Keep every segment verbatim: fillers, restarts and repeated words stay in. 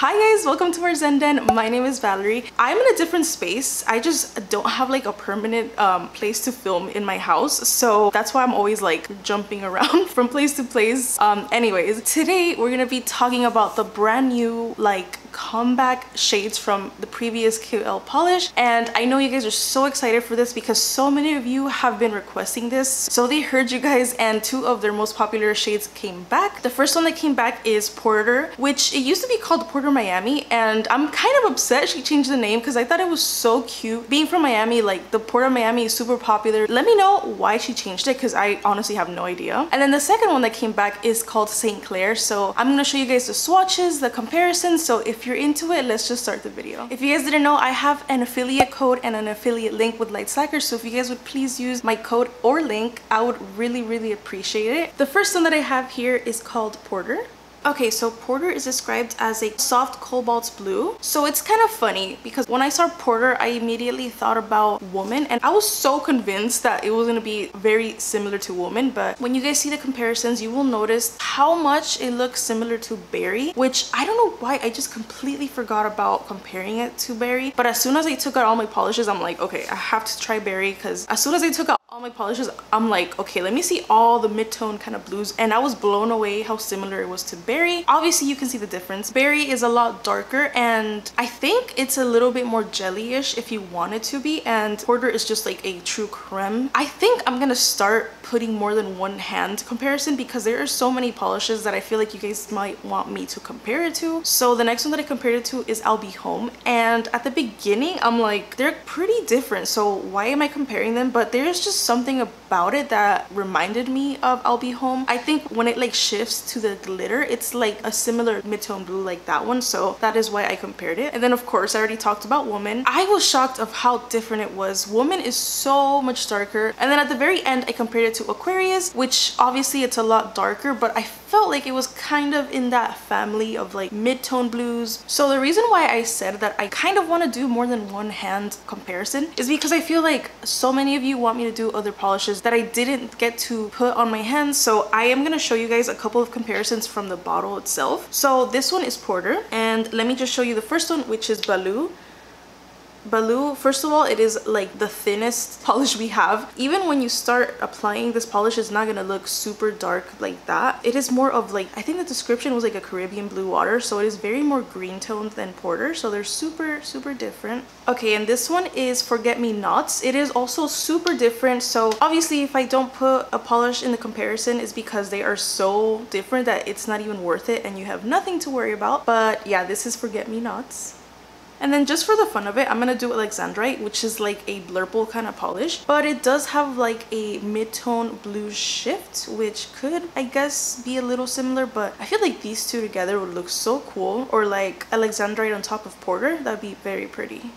Hi guys, welcome to our Zen Den. My name is Valerie. I'm in a different space. I just don't have like a permanent um, place to film in my house, so that's why I'm always like jumping around from place to place. Um, anyways, today we're gonna be talking about the brand new like comeback shades from the previous K L polish, and I know you guys are so excited for this because so many of you have been requesting this. So they heard you guys, and two of their most popular shades came back. The first one that came back is Porter, which it used to be called Porter Miami, and I'm kind of upset she changed the name because I thought it was so cute. Being from Miami, like the Porter Miami is super popular. Let me know why she changed it because I honestly have no idea. And then the second one that came back is called Saint Clair. So I'm gonna show you guys the swatches, the comparisons, so if you're into it, let's just start the video. If you guys didn't know, I have an affiliate code and an affiliate link with Lights Lacquer, so if you guys would please use my code or link, I would really really appreciate it. The first one that I have here is called Porter. Okay, so Porter is described as a soft cobalt blue. So it's kind of funny because when I saw Porter, I immediately thought about Woman, and I was so convinced that it was going to be very similar to Woman, but when you guys see the comparisons, you will notice how much it looks similar to Berry, which I don't know why I just completely forgot about comparing it to Berry. But as soon as I took out all my polishes, I'm like, okay, I have to try Berry, because as soon as I took out all my polishes, I'm like, okay, let me see all the mid-tone kind of blues, and I was blown away how similar it was to Berry. Obviously you can see the difference. Berry is a lot darker, and I think it's a little bit more jelly-ish if you want it to be, and Porter is just like a true creme. I think I'm gonna start putting more than one hand comparison because there are so many polishes that I feel like you guys might want me to compare it to. So the next one that I compared it to is I'll Be Home, and at the beginning I'm like, they're pretty different, so why am I comparing them? But there's just something about it that reminded me of I'll Be Home. I think when it like shifts to the glitter, it's like a similar mid-tone blue like that one, so that is why I compared it. And then of course I already talked about Woman. I was shocked of how different it was. Woman is so much darker, and then at the very end I compared it to Aquarius, which obviously it's a lot darker, but I felt like it was kind of in that family of like mid-tone blues. So the reason why I said that I kind of want to do more than one hand comparison is because I feel like so many of you want me to do other polishes that I didn't get to put on my hands, so I am gonna show you guys a couple of comparisons from the bottle itself. So this one is Porter, and let me just show you the first one, which is Baloo. Baloo, first of all, it is like the thinnest polish we have. Even when you start applying this polish, it's not gonna look super dark like that. It is more of like, I think the description was like a Caribbean blue water, so it is very more green toned than Porter, so they're super super different. Okay, and this one is Forget Me Nots. It is also super different, so obviously if I don't put a polish in the comparison, it's because they are so different that it's not even worth it and you have nothing to worry about. But yeah, this is Forget Me Nots. And then just for the fun of it, I'm gonna do Alexandrite, which is like a blurple kind of polish, but it does have like a mid-tone blue shift, which could, I guess, be a little similar, but I feel like these two together would look so cool, or like Alexandrite on top of Porter. That'd be very pretty.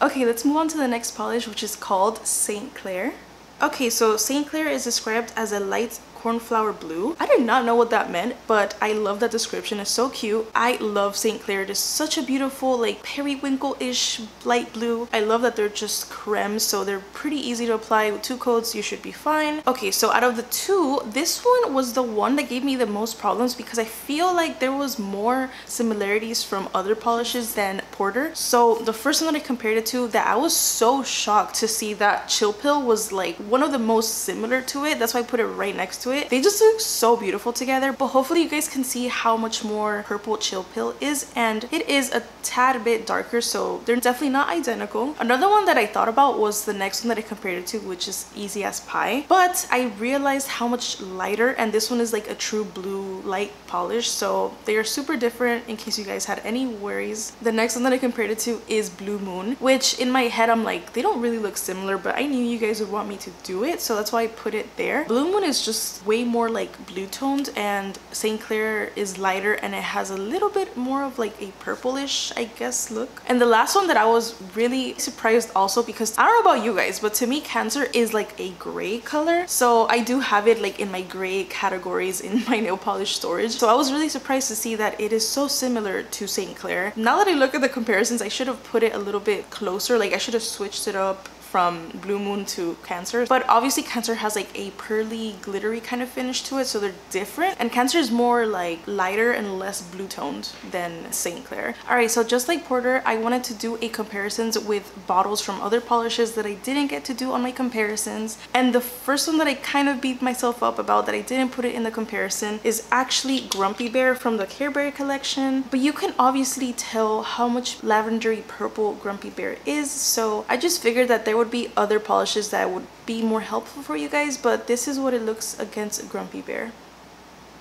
Okay, let's move on to the next polish, which is called Saint Clair. Okay, so Saint Clair is described as a light cornflower blue. I did not know what that meant, but I love that description. It's so cute. I love Saint Clair. It is such a beautiful like periwinkle-ish light blue. I love that they're just creme, so they're pretty easy to apply. With two coats you should be fine. Okay, so out of the two, this one was the one that gave me the most problems because I feel like there was more similarities from other polishes than Porter. So the first one that I compared it to, that I was so shocked to see that Chill Pill was like one of the most similar to it. That's why I put it right next to it. It. They just look so beautiful together, but hopefully you guys can see how much more purple Chill Pill is, and it is a tad bit darker, so they're definitely not identical. Another one that I thought about was the next one that I compared it to, which is Easy As Pie, but I realized how much lighter, and this one is like a true blue light polish, so they are super different in case you guys had any worries. The next one that I compared it to is Blue Moon, which in my head I'm like, they don't really look similar, but I knew you guys would want me to do it, so that's why I put it there. Blue Moon is just way more like blue toned, and Saint Clair is lighter and it has a little bit more of like a purplish, I guess, look. And the last one that I was really surprised also, because I don't know about you guys, but to me Cancer is like a gray color, so I do have it like in my gray categories in my nail polish storage, so I was really surprised to see that it is so similar to Saint Clair. Now that I look at the comparisons, I should have put it a little bit closer, like I should have switched it up from Blue Moon to Cancer. But obviously Cancer has like a pearly, glittery kind of finish to it, so they're different. And Cancer is more like lighter and less blue toned than Saint Clair. Alright, so just like Porter, I wanted to do a comparisons with bottles from other polishes that I didn't get to do on my comparisons. And the first one that I kind of beat myself up about that I didn't put it in the comparison is actually Grumpy Bear from the Care Bear collection. But you can obviously tell how much lavendery purple Grumpy Bear is, so I just figured that there would be other polishes that would be more helpful for you guys, but this is what it looks against Grumpy Bear.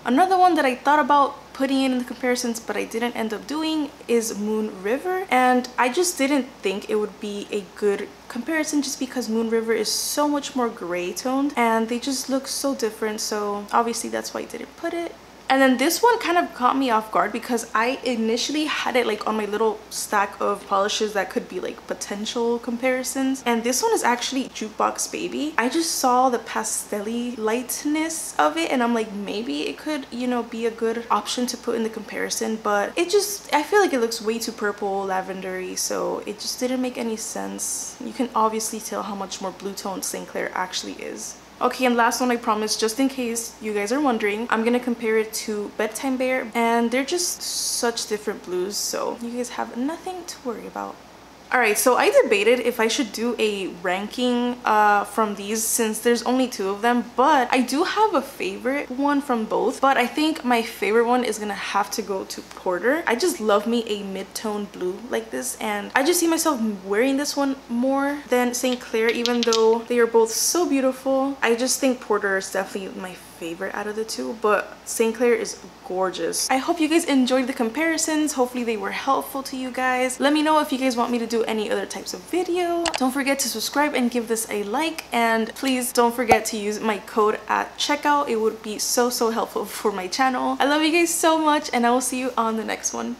Another one that I thought about putting in the comparisons but I didn't end up doing is Moon River, and I just didn't think it would be a good comparison just because Moon River is so much more gray toned and they just look so different, so obviously that's why I didn't put it. And then this one kind of caught me off guard because I initially had it like on my little stack of polishes that could be like potential comparisons. And this one is actually Jukebox Baby. I just saw the pastel-y lightness of it and I'm like, maybe it could, you know, be a good option to put in the comparison. But it just, I feel like it looks way too purple, lavendery, so it just didn't make any sense. You can obviously tell how much more blue-toned Saint Clair actually is. Okay, and last one, I promise, just in case you guys are wondering, I'm gonna compare it to Bedtime Bear, and they're just such different blues, so you guys have nothing to worry about. Alright, so I debated if I should do a ranking uh, from these since there's only two of them, but I do have a favorite one from both, but I think my favorite one is gonna have to go to Porter. I just love me a mid-tone blue like this, and I just see myself wearing this one more than Saint Clair, even though they are both so beautiful. I just think Porter is definitely my favorite favorite out of the two, but Saint Clair is gorgeous. I hope you guys enjoyed the comparisons. Hopefully they were helpful to you guys. Let me know if you guys want me to do any other types of video. Don't forget to subscribe and give this a like, and please don't forget to use my code at checkout. It would be so so helpful for my channel. I love you guys so much, and I will see you on the next one.